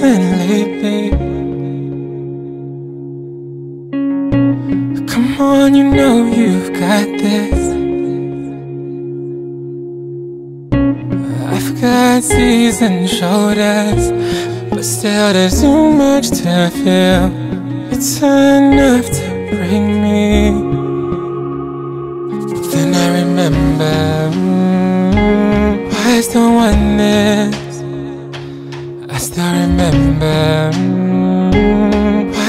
happened lately? Come on, you know you've got this. I've got seasoned shoulders, but still there's too much to feel. It's enough to break me. But then I remember, I still want this. I still remember,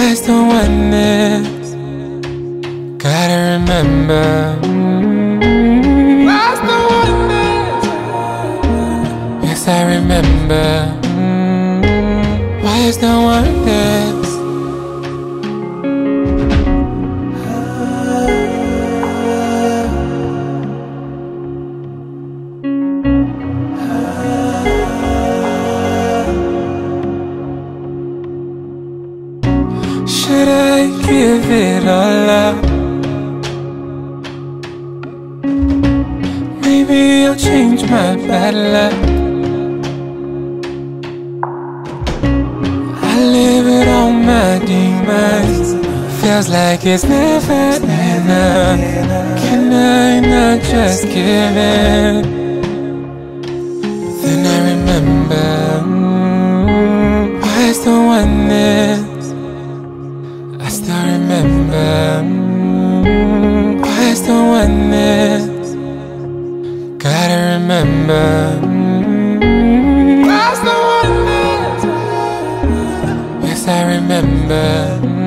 I still want this. Gotta remember, I still want this. Yes, I remember, why I still want this. Should I give it all up? Maybe I'll change my bad luck. I live it on my demise. Feels like it's never enough. Can I not just give in? Then I remember, I still want this. I still remember, I still want this. Gotta remember, I still want this. Yes, I remember.